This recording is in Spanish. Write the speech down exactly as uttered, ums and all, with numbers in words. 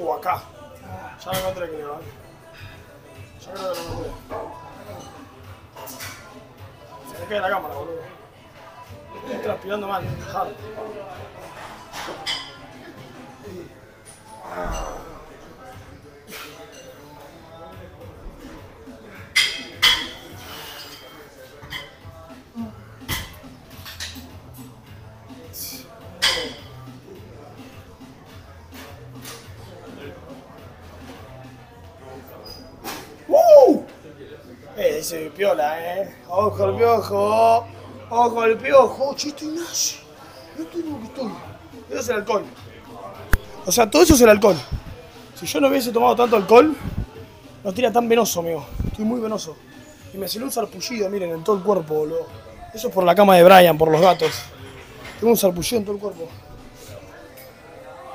o acá. Ya me encontré equilibrado. Yo creo que lo encontré. Se me cae la cámara, boludo. Estoy transpirando mal, dejar. Ese piola, eh. Ojo al piojo. Ojo al piojo. Che, estoy nazi. No estoy lo que estoy. Eso es el alcohol. O sea, todo eso es el alcohol. Si yo no hubiese tomado tanto alcohol, no tira tan venoso, amigo. Estoy muy venoso. Y me salió un sarpullido, miren, en todo el cuerpo, boludo. Eso es por la cama de Brian, por los gatos. Tengo un sarpullido en todo el cuerpo.